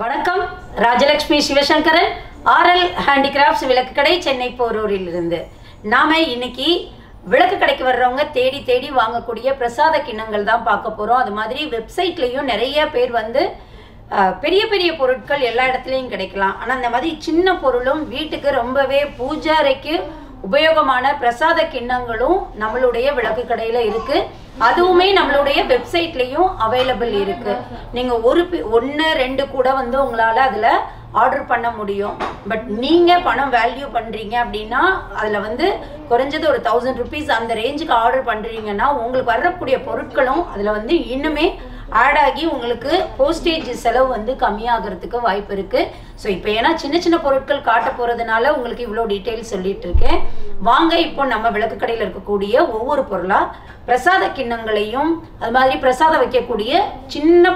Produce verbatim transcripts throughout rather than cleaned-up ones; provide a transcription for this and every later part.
வணக்கம் Rajalakshmi Sivasankaran R L Handicrafts விளக்கு கடை சென்னை போரூரில் இருந்து நாம இன்னைக்கு விளக்கு கடைக்கு வர்றவங்க தேடி தேடி வாங்கக்கூடிய பிரசாத கிண்ணங்கள் தான் பார்க்க போறோம். அது மாதிரி வெப்சைட்லயும் நிறைய பேர் வந்து பெரிய பெரிய பொருட்கள் எல்லா இடத்துலயும் கிடைக்கலாம். ஆனா இந்த மாதிரி சின்ன பொருளும் வீட்டுக்கு ரொம்பவே பூஜாரைக்கு உபயோகமான பிரசாத கிண்ணங்களும் நம்மளுடைய விளக்கு கடையில இருக்கு. அதுவுமே நம்மளுடைய வெப்சைட்லயும் அவைலபிள் இருக்கு. நீங்க ஒரு ஒன்று ரெண்டு கூட வந்து உங்களால அதுல ஆர்டர் பண்ண முடியும். பட் நீங்க பணம் வேல்யூ பண்றீங்க அப்படின்னா அதுல வந்து குறைஞ்சது ஒரு தௌசண்ட் ருபீஸ் அந்த ரேஞ்சுக்கு ஆர்டர் பண்றீங்கன்னா உங்களுக்கு வரக்கூடிய பொருட்களும் அதுல வந்து இன்னுமே ஆட் ஆகி உங்களுக்கு போஸ்டேஜ் செலவு வந்து கம்மியாகிறதுக்கு வாய்ப்பு இருக்கு. ஸோ இப்போ ஏன்னா சின்ன சின்ன பொருட்கள் காட்ட போறதுனால உங்களுக்கு இவ்வளோ டீட்டெயில் சொல்லிட்டு இருக்கேன். வாங்க இப்போ நம்ம விளக்கு கடையில் இருக்கக்கூடிய ஒவ்வொரு பொருளா பிரசாத கிண்ணங்களையும் அது மாதிரி பிரசாதம் வைக்கக்கூடிய சின்ன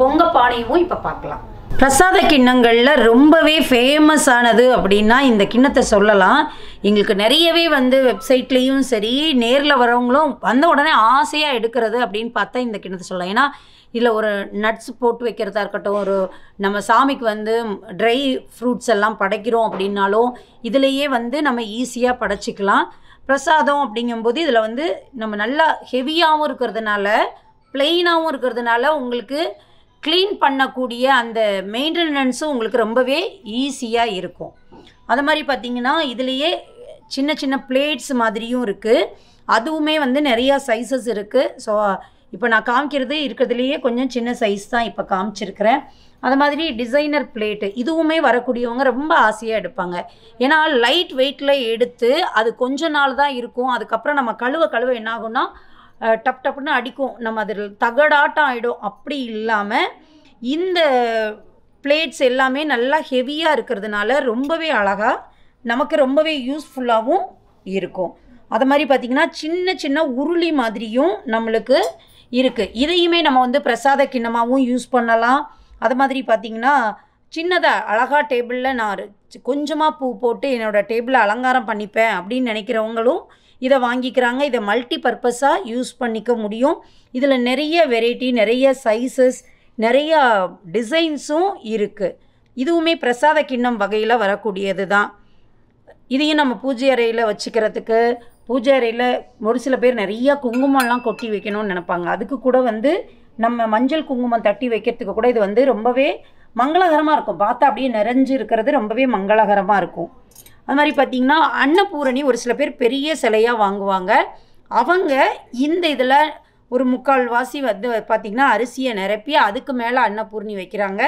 பொங்க பானையும் இப்போ பார்க்கலாம். பிரசாத கிண்ணங்களில் ரொம்பவே ஃபேமஸ் ஆனது அப்படின்னா இந்த கிண்ணத்தை சொல்லலாம். எங்களுக்கு நிறையவே வந்து வெப்சைட்லேயும் சரி நேரில் வரவங்களும் வந்த உடனே ஆசையாக எடுக்கிறது அப்படின்னு பார்த்தா இந்த கிண்ணத்தை சொல்லலாம். ஏன்னா இல்லை ஒரு நட்ஸ் போட்டு வைக்கிறதா இருக்கட்டும், ஒரு நம்ம சாமிக்கு வந்து ட்ரை ஃப்ரூட்ஸ் எல்லாம் படைக்கிறோம் அப்படின்னாலும் இதிலையே வந்து நம்ம ஈஸியாக படைச்சிக்கலாம். பிரசாதம் அப்படிங்கும்போது இதில் வந்து நம்ம நல்லா ஹெவியாகவும் இருக்கிறதுனால பிளெயினாகவும் இருக்கிறதுனால உங்களுக்கு க்ளீன் பண்ணக்கூடிய அந்த மெயின்டெனன்ஸும் உங்களுக்கு ரொம்பவே ஈஸியாக இருக்கும். அது மாதிரி பார்த்திங்கன்னா இதுலேயே சின்ன சின்ன பிளேட்ஸ் மாதிரியும் இருக்குது. அதுவுமே வந்து நிறையா சைஸஸ் இருக்குது. ஸோ இப்போ நான் காமிக்கிறது இருக்கிறதுலையே கொஞ்சம் சின்ன சைஸ் தான் இப்போ காமிச்சிருக்கிறேன். அது மாதிரி டிசைனர் பிளேட்டு இதுவுமே வரக்கூடியவங்க ரொம்ப ஆசையாக எடுப்பாங்க. ஏன்னா லைட் வெயிட்டில் எடுத்து அது கொஞ்ச நாள் தான் இருக்கும். அதுக்கப்புறம் நம்ம கழுவ கழுவ என்ன ஆகும்னா டப் டப்னு அடிக்கும், நம்ம அதில் தகடாட்டம் ஆகிடும். அப்படி இல்லாமல் இந்த பிளேட்ஸ் எல்லாமே நல்லா ஹெவியாக இருக்கிறதுனால ரொம்பவே அழகாக நமக்கு ரொம்பவே யூஸ்ஃபுல்லாகவும் இருக்கும். அது மாதிரி பார்த்திங்கன்னா சின்ன சின்ன உருளி மாதிரியும் நம்மளுக்கு இருக்குது. இதையுமே நம்ம வந்து பிரசாத கிண்ணமாகவும் யூஸ் பண்ணலாம். அது மாதிரி பார்த்திங்கன்னா சின்னதாக அழகாக டேபிளில் நான் கொஞ்சமாக பூ போட்டு என்னோடய டேபிளை அலங்காரம் பண்ணிப்பேன் அப்படின்னு நினைக்கிறவங்களும் இதை வாங்கிக்கிறாங்க. இதை மல்டி பர்பஸாக யூஸ் பண்ணிக்க முடியும். இதில் நிறைய வெரைட்டி, நிறைய சைஸஸ், நிறையா டிசைன்ஸும் இருக்குது. இதுவுமே பிரசாத கிண்ணம் வகையில் வரக்கூடியது தான். இதையும் நம்ம பூஜை அறையில் வச்சுக்கிறதுக்கு, பூஜை அறையில் ஒரு சில பேர் நிறையா குங்குமம்லாம் கொட்டி வைக்கணும்னு நினைப்பாங்க. அதுக்கு கூட வந்து நம்ம மஞ்சள் குங்குமம் தட்டி வைக்கிறதுக்கு கூட இது வந்து ரொம்பவே மங்களகரமாக இருக்கும். பார்த்தா அப்படியே நிறைஞ்சு இருக்கிறது ரொம்பவே மங்களகரமாக இருக்கும். அது மாதிரி பார்த்திங்கன்னா அன்னபூரணி ஒரு சில பேர் பெரிய சிலையாக வாங்குவாங்க. அவங்க இந்த இதில் ஒரு முக்கால்வாசி வந்து பார்த்திங்கன்னா அரிசியை நிரப்பி அதுக்கு மேலே அன்னபூரணி வைக்கிறாங்க.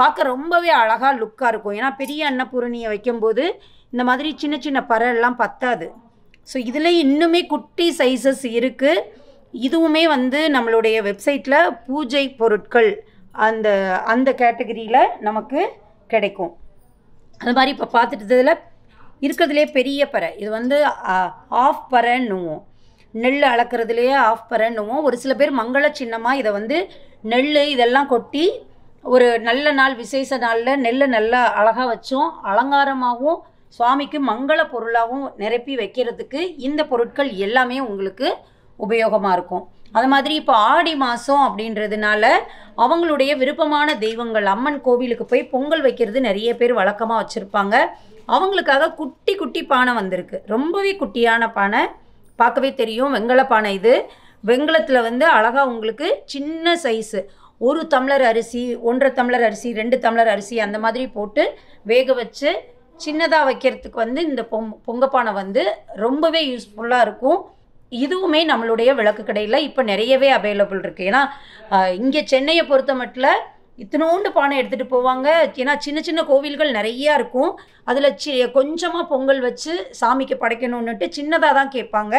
பார்க்க ரொம்பவே அழகாக லுக்காக இருக்கும். ஏன்னா பெரிய அன்னபூரணியை வைக்கும்போது இந்த மாதிரி சின்ன சின்ன பறல்லாம் பத்தாது. ஸோ இதில் இன்னுமே குட்டி சைஸஸ் இருக்குது. இதுவுமே வந்து நம்மளுடைய வெப்சைட்டில் பூஜை பொருட்கள் அந்த அந்த கேட்டகரியில் நமக்கு கிடைக்கும். அது மாதிரி இப்போ பார்த்துட்டதில் இருக்கிறதுலே பெரிய பறை இது வந்து ஆஃப் பறைன்னுவோம். நெல் அளக்கிறதுலையே ஆஃப் பறைன்னுவோம். ஒரு சில பேர் மங்கள சின்னமாக இதை வந்து நெல் இதெல்லாம் கொட்டி ஒரு நல்ல நாள் விசேஷ நாளில் நெல்லை நல்லா அழகாக வச்சோம் அலங்காரமாகவும் சுவாமிக்கு மங்கள பொருளாகவும் நிரப்பி வைக்கிறதுக்கு இந்த பொருட்கள் எல்லாமே உங்களுக்கு உபயோகமாக இருக்கும். அது மாதிரி இப்போ ஆடி மாதம் அப்படின்றதுனால அவங்களுடைய விருப்பமான தெய்வங்கள் அம்மன் கோவிலுக்கு போய் பொங்கல் வைக்கிறது நிறைய பேர் வழக்கமாக வச்சுருப்பாங்க. அவங்களுக்காக குட்டி குட்டி பானை வந்திருக்கு. ரொம்பவே குட்டியான பானை, பார்க்கவே தெரியும் வெங்கல பானை. இது வெங்கலத்தில் வந்து அழகாக உங்களுக்கு சின்ன சைஸு ஒரு டம்ளர் அரிசி, ஒன்றரை டம்ளர் அரிசி, ரெண்டு டம்ளர் அரிசி அந்த மாதிரி போட்டு வேக வச்சு சின்னதாக வைக்கிறதுக்கு வந்து இந்த பொங் பொங்கப்பானை வந்து ரொம்பவே யூஸ்ஃபுல்லாக இருக்கும். இதுவுமே நம்மளுடைய விளக்கு கடையில் இப்போ நிறையவே அவைலபிள் இருக்குது. ஏன்னா இங்கே சென்னையை பொறுத்த மட்டும் இத்தனோண்டு பானை எடுத்துகிட்டு போவாங்க. ஏன்னா சின்ன சின்ன கோவில்கள் நிறையா இருக்கும். அதில் சி கொஞ்சமாக பொங்கல் வச்சு சாமிக்கு படைக்கணும்னுட்டு சின்னதாக தான் கேட்பாங்க.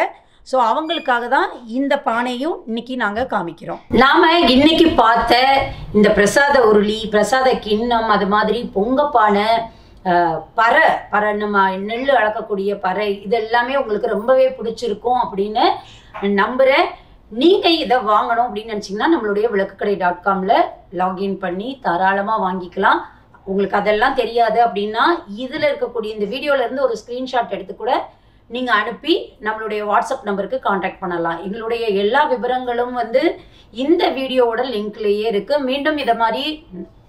ஸோ அவங்களுக்காக தான் இந்த பானையும் இன்னைக்கு நாங்கள் காமிக்கிறோம். நாம் இன்னைக்கு பார்த்த இந்த பிரசாத உருளி, பிரசாத கிண்ணம், அது மாதிரி பொங்க பானை, பறை பறை நம்ம நெல் அளக்கக்கூடிய பறை, இது எல்லாமே உங்களுக்கு ரொம்பவே பிடிச்சிருக்கும் அப்படின்னு நம்புகிறேன். நீங்கள் இதை வாங்கணும் அப்படின்னு நினச்சிங்கன்னா நம்மளுடைய விளக்குக்கடை டாட் காமில் லாகின் பண்ணி தாராளமாக வாங்கிக்கலாம். உங்களுக்கு அதெல்லாம் தெரியாது அப்படின்னா இதில் இருக்கக்கூடிய இந்த வீடியோவிலேருந்து ஒரு ஸ்க்ரீன்ஷாட் எடுத்து கூட நீங்கள் அனுப்பி நம்மளுடைய வாட்ஸ்அப் நம்பருக்கு காண்டாக்ட் பண்ணலாம். எங்களுடைய எல்லா விவரங்களும் வந்து இந்த வீடியோவோட லிங்க்லேயே இருக்குது. மீண்டும் இதை மாதிரி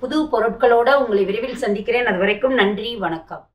புது பொருட்களோட உங்களை விரைவில் சந்திக்கிறேன். அதுவரைக்கும் நன்றி, வணக்கம்.